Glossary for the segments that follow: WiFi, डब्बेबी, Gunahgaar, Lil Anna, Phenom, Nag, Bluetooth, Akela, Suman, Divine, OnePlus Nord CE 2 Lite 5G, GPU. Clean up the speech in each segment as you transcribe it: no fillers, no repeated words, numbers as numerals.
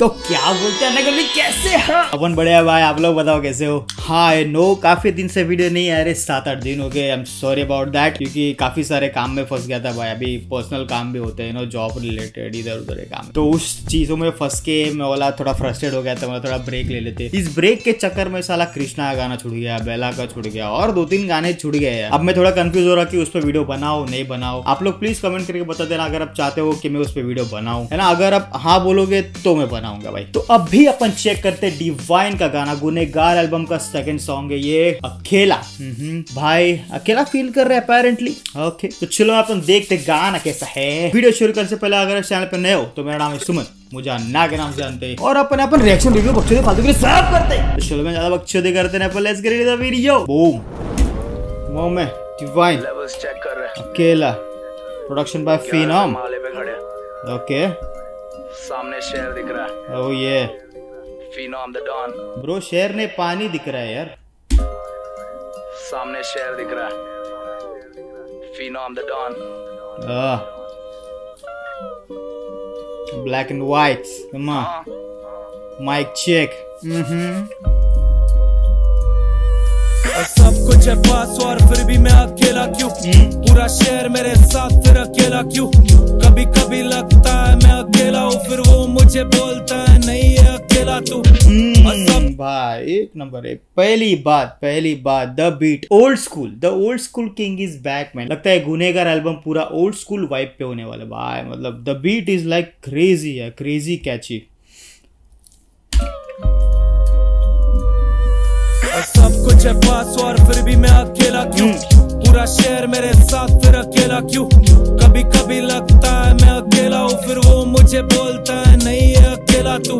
तो क्या बोलते हैं नगर में कैसे हाँ? अपन बड़े हैं भाई, आप लोग बताओ कैसे हो। हाँ नो, काफी दिन से वीडियो नहीं आ रहे, 7-8 दिन हो गए। I am sorry about that, क्योंकि काफी सारे काम में फंस गया था भाई। अभी पर्सनल काम भी होते हैं नो, जॉब रिलेटेड इधर उधर काम, तो उस चीजों में फंस के मैं बोला थोड़ा फ्रस्ट्रेट हो गया था, मैं थोड़ा ब्रेक ले लेते। इस ब्रेक के चक्कर में साला कृष्णा का गाना छूट गया, बेला का छूट गया और 2-3 गाने छूट गए। अब मैं थोड़ा कंफ्यूज हो रहा कि उस पर वीडियो बनाओ नहीं बनाओ। आप लोग प्लीज कमेंट करके बता देना अगर आप चाहते हो कि मैं उस पर वीडियो बनाऊं, है ना। अगर आप हाँ बोलोगे तो मैं बनाऊंगा भाई। तो अब भी अपन चेक करते डिवाइन का गाना, गुनहगार एल्बम का 2nd सॉन्ग है ये, अकेला। भाई अकेला फील कर रहा है अपैरेंटली। ओके तो चलो अपन देखते गाना कैसा है। वीडियो शुरू करने से पहले अगर आप चैनल पर नए हो तो मेरा नाम है सुमन, मुझे नाग के नाम से जानते हैं, और अपन अपन रिएक्शन रिव्यू बकचोदी फालतू के सब करते हैं। तो चलो मैं ज्यादा बकचोदी करते नहीं, अपन let's get the video. Boom मोम है डिवाइन, लेवल्स चेक कर रहे हैं। अकेला प्रोडक्शन बाय फिनोम। ओके सामने शेर दिख रहा है। ओ ये फिनोम द डॉन। ब्रो शेर ने पानी दिख रहा है यार। सामने शेर दिख रहा है। Phenom the don. Black and white. Come on. Mic check. सब कुछ है पास और फिर भी मैं अकेला क्यों? पूरा शहर मेरे साथ फिर अकेला क्यों? कभी कभी लगता है मैं अकेला हूँ, फिर वो मुझे बोलता है नहीं है अकेला तू। भाई एक नंबर है। पहली बात the beat old school, the old school king is back man. लगता है गुनहगार एल्बम पूरा ओल्ड स्कूल वाइब पे होने वाला भाई। मतलब the beat is like crazy है, क्रेजी कैची। सब कुछ है पास और फिर भी मैं अकेला क्यों? पूरा शहर मेरे साथ फिर अकेला क्यों? कभी कभी लगता है मैं अकेला हूँ, फिर वो मुझे बोलता है नहीं है अकेला तू।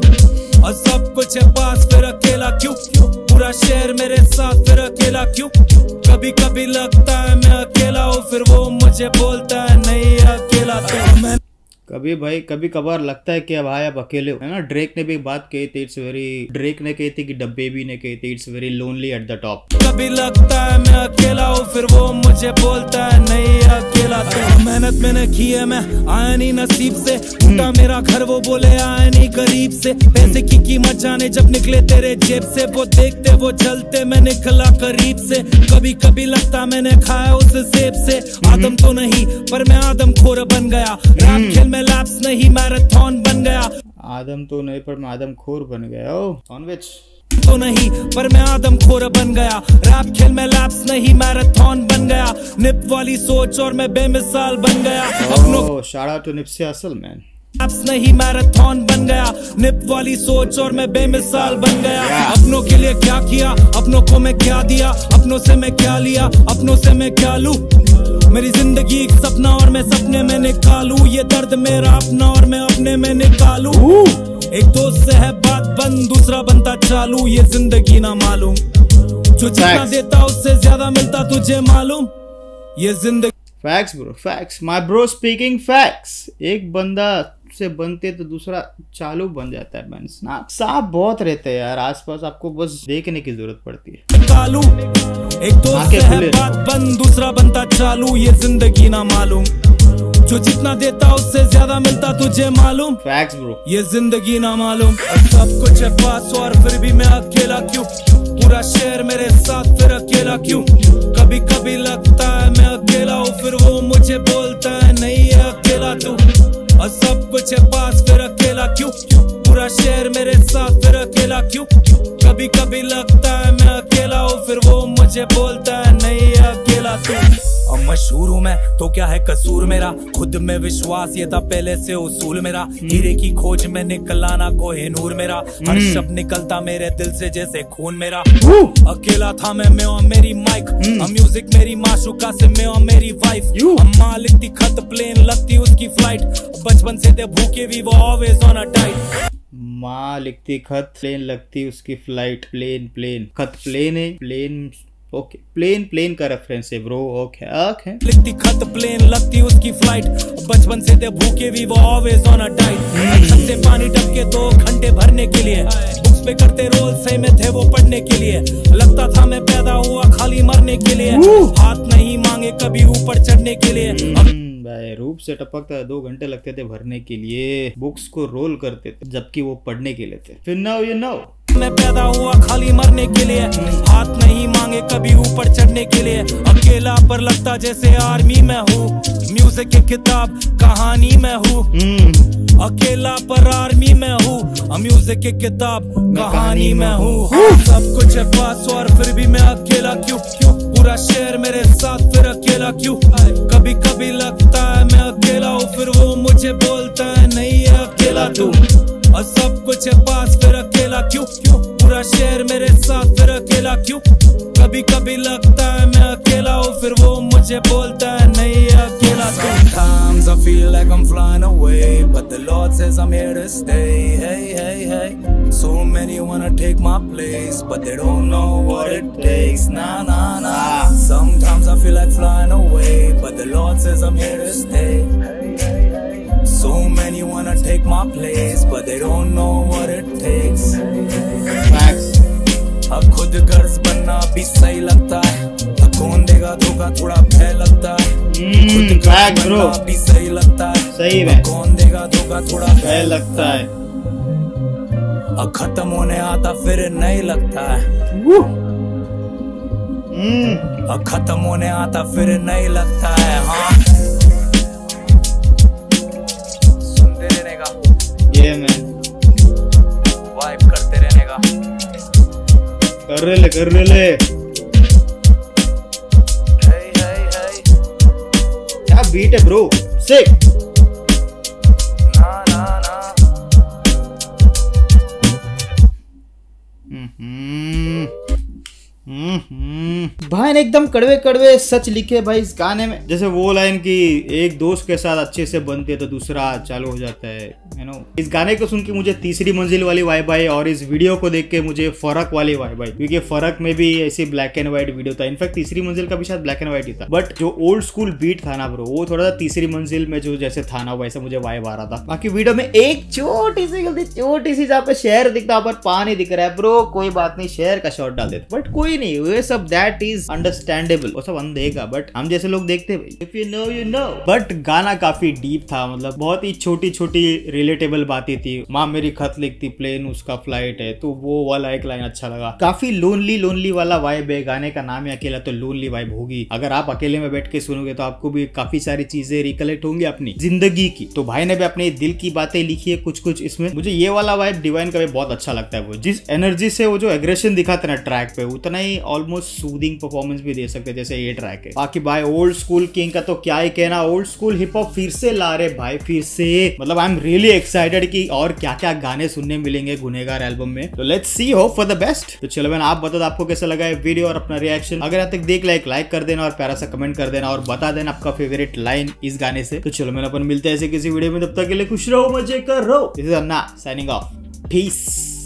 और सब कुछ है पास फिर अकेला क्यों? पूरा शहर मेरे साथ फिर अकेला क्यों? कभी कभी लगता है मैं अकेला हूँ, फिर वो मुझे बोलता है नहीं है अकेला तू। कभी भाई कभी कभार लगता है क्या भाई आप अकेले हो, है ना। ड्रेक ने भी एक बात कही थी, इट्स वेरी, ड्रेक ने कही थी कि डब्बेबी ने कही थी, it's very lonely at the top. कभी लगता है मैं अकेला हूँ, फिर वो मुझे बोलता है नहीं अकेला। मेहनत मैंने की है, मैं आया नहीं नसीब से। टूटा मेरा घर वो बोले आया नहीं गरीब से। पैसे की कीमत जाने जब निकले तेरे जेब से, वो देखते वो चलते मैं निकला करीब से। कभी कभी लगता मैंने खाया उस सेब से, आदम तो नहीं पर मैं आदम खोर बन गया। राम खेल लैप्स नहीं मैराथन बन गया। आदम तो नहीं पर मैं आदम खोर बन गया। नॉनवेज तो नहीं पर मैं आदम खोर बन गया। रैप खेल में लैप्स नहीं मैराथन बन गया। निप वाली सोच और मैं बेमिसाल बन गया। शाउट आउट टू निप से असल मैन। लैप्स नहीं मैराथन बन गया। निप वाली सोच और मैं बेमिसाल बन गया। अपनों के लिए क्या किया, अपनों को मैं क्या दिया, अपनों से मैं क्या लिया, अपनों से मैं क्या लूं। मेरी जिंदगी एक सपना और मैं सपने में निकालूं। ये दर्द मेरा अपना और मैं अपने में निकालूं। एक दोस्त से है बात बंद, दूसरा बनता चालू। ये जिंदगी ना मालूम, जो जितना देता उससे ज्यादा मिलता तुझे मालूम। ये जिंदगी facts bro, facts my bro speaking facts. एक बंदा से बनते तो दूसरा चालू बन जाता है। सांप बहुत रहते हैं यार आसपास, आपको बस देखने की जरूरत पड़ती है। चालू एक दोस्त है बात बंद, दूसरा बनता चालू। ये जिंदगी ना मालूम, जो जितना देता उससे ज्यादा मिलता तुझे मालूम। फैक्ट्स ब्रो, ये जिंदगी ना मालूम। सब कुछ है पास और फिर भी मैं अकेला क्यों? पूरा शहर मेरे साथ फिर अकेला क्यों? कभी कभी लगता है मैं अकेला हूँ, फिर वो मुझे बोलता है नहीं है अकेला तू। और सब कुछ है पास फिर अकेला क्यों? पूरा शहर मेरे साथ फिर अकेला क्यों? कभी कभी लगता है मैं अकेला हूँ, फिर वो मुझे बोलता है नहीं है अकेला तू। अब मशहूर हूँ मैं तो क्या है कसूर मेरा, खुद में विश्वास ये था पहले से उसूल मेरा। हीरे की खोज में निकला ना कोई नूर मेरा, हर शब्द निकलता मेरे दिल से जैसे खून मेरा। अकेला था मैं और मेरी माइक, म्यूजिक मेरी माशुका से मैं और मेरी वाइफ। अम्मा लिखती खत, प्लेन लगती उसकी फ्लाइट। बचपन से थे भूखे भी वो ऑलवेज ऑन अ टाइट। माँ लिखती खत, प्लेन लगती उसकी फ्लाइट। प्लेन खत प्लेन है, प्लेन ओके, प्लेन का रेफरेंस है ब्रो। ओके लिखती खत, प्लेन लगती उसकी फ्लाइट। बचपन से थे भूखे भी वो ऑलवेज ऑन अ टाइट। से पानी टपके 2 घंटे भरने के लिए, बुक्स पे करते रोल सही में थे वो पढ़ने के लिए। लगता था मैं पैदा हुआ खाली मरने के लिए, हाथ नहीं मांगे कभी ऊपर चढ़ने के लिए। रूप से टपकता है। 2 घंटे लगते थे भरने के लिए, बुक्स को रोल करते थे जबकि वो पढ़ने के लिए थे। फिर नाउ यू नो, मैं पैदा हुआ खाली मरने के लिए, हाथ नहीं मांगे कभी ऊपर चढ़ने के लिए, अकेला पर लगता जैसे आर्मी में हूँ, म्यूजिक की किताब कहानी में हूँ, अकेला पर आर्मी में हूँ, म्यूजिक की किताब कहानी में हूँ, सब कुछ है पास और फिर भी मैं अकेला क्यों, पूरा शहर मेरे साथ फिर अकेला क्यों। कभी कभी लगता है मैं अकेला हूँ, फिर वो मुझे बोलता है नहीं है अकेला तू, और सब कुछ है पास फिर अकेला क्यों, पूरा शहर मेरे साथ फिर अकेला क्यों। कभी कभी लगता है मैं अकेला हूँ, फिर वो मुझे बोलता है नहीं है अकेला तू। Sometimes I feel like I'm flying away, but the Lord says I'm here to stay. Hey, hey, hey. So many wanna take my place, but they don't know what it takes. Nah, nah, nah. Sometimes I feel like flying away, but the Lord says I'm here to stay. Hey, hey, hey. So many wanna take my place, but they don't know what it takes. Facts. अब खुद गर्ज बनना भी सही लगता है, कौन देगा धोखा थोड़ा भय लगता है, खुद गर्ज बनना भी सही लगता है, सही में कौन देगा धोखा थोड़ा भय लगता है, अब खत्म होने आता फिर नहीं लगता है, अब खत्म होने आता फिर नहीं लगता है। हाँ सुनते रहने का, ये मैं वाइब करते रहने का, कर रहे ले क्या बीट है ब्रो, सिक ना ना ना। भाई ने एकदम कड़वे कड़वे सच लिखे भाई इस गाने में, जैसे वो लाइन की एक दोस्त के साथ अच्छे से बनती है तो दूसरा चालू हो जाता है, यू नो। इस गाने को सुन के मुझे तीसरी मंजिल वाली वाइब आई, और इस वीडियो को देख के मुझे फरक वाली वाइब आई, क्योंकि फरक में भी ऐसी ब्लैक एंड व्हाइट वीडियो था। इनफैक्ट तीसरी मंजिल का भी शायद ब्लैक एंड व्हाइट ही था, बट जो ओल्ड स्कूल बीट था ना ब्रो, वो थोड़ा सा तीसरी मंजिल में जो जैसे था ना वैसे मुझे वाइब आ रहा था। बाकी वीडियो में एक छोटी सी जहाँ पे शहर दिखता पर पानी दिख रहा है ब्रो, कोई बात नहीं, शहर का शॉट डाल देते, बट कोई नहीं, ये सब दैट इज अंडरस्टैंडेबल, वो सब अंधेगा, बट हम जैसे लोग देखते भाई, if you know you know. But गाना काफी डीप था, मतलब बहुत ही छोटी छोटी रिलेटेबल बातें थी। माँ मेरी खत लिखती, प्लेन उसका फ्लाइट है, तो वो वाला एक लाइन अच्छा लगा। काफी लोनली लोनली वाला वाइब है, गाने का नाम है अकेला तो लोनली वाइब होगी। अगर आप अकेले में बैठ के सुनोगे तो आपको भी काफी सारी चीजें रिकलेक्ट होंगी अपनी जिंदगी की। तो भाई ने भी अपने दिल की बातें लिखी है कुछ कुछ इसमें। मुझे ये वाला वाइब डिवाइन का भी बहुत अच्छा लगता है, वो जिस एनर्जी से वो जो एग्रेशन दिखाते ना ट्रैक पे, उतना ही ऑलमोस्ट सूदिंग परफॉर्मेंस भी दे सकते जैसे ये ट्रैक है। बाकी भाई ओल्ड स्कूल किंग का तो क्या ही कहना, ओल्ड स्कूल हिप हॉप फिर से ला रहे भाई, फिर से, मतलब आई एम रियली एक्साइटेड कि और क्या क्या गाने सुनने मिलेंगे गुनहगार एल्बम में। तो let's see, hope for the best. तो चलो मैंने, आप बता दो आपको कैसा लगा ये वीडियो और अपना रिएक्शन। अगर यहाँ तक देख लाइक कर देना और प्यारा सा कमेंट कर देना और बता देना आपका फेवरेट लाइन इस गाने से। तो चलो मैंने, अपन मिलते हैं ऐसे किसी वीडियो में, तब तक के लिए खुश रहो, मजे कर रहो। This is Anna signing off, piece.